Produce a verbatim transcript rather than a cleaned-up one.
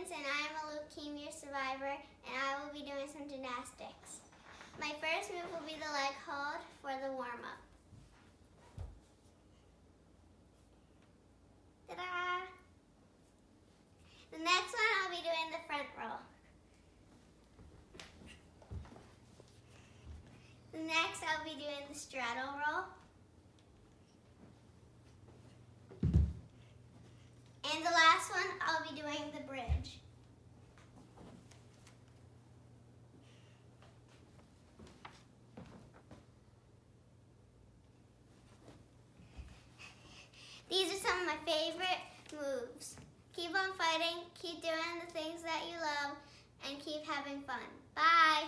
Stevens, and I am a leukemia survivor, and I will be doing some gymnastics. My first move will be the leg hold for the warm-up. Ta-da! The next one, I'll be doing the front roll. The next, I'll be doing the straddle roll. And the last one, I'll be doing the bridge. These are some of my favorite moves. Keep on fighting, keep doing the things that you love, and keep having fun. Bye!